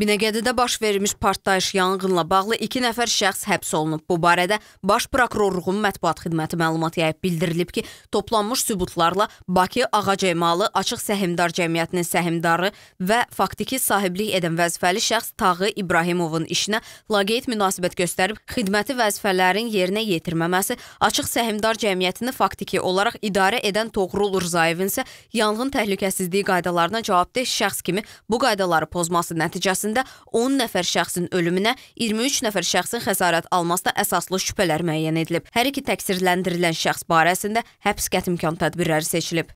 Binəqədidə baş verilmiş partlayış yanğınla bağlı 2 nəfər şəxs həbs olunub. Bu barədə Baş Prokurorluğun mətbuat xidməti məlumat yayıb. Bildirilib ki, toplanmış sübutlarla Bakı Ağacəy malı Açıq Səhmdar Cəmiyyətinin səhmdarı və faktiki sahiblik edən vəzifəli şəxs Tağı İbrahimovun işinə laqeyd münasibət göstərib, xidməti vəzifələrin yerinə yetirməməsi, Açıq Səhmdar Cəmiyyətini faktiki olaraq idarə edən Toğrul Orzayevin isə yanğın təhlükəsizliyi qaydalarına cavabdeh şəxs kimi bu qaydaları pozması nəticəsində 10 nəfər şəxsin ölümünə, 23 nəfər şəxsin xəsarət almasına əsaslı şübhələr müəyyən edilib. Hər iki təqsirləndirilən şəxs barəsində həbs qətimkan tədbirləri seçilib.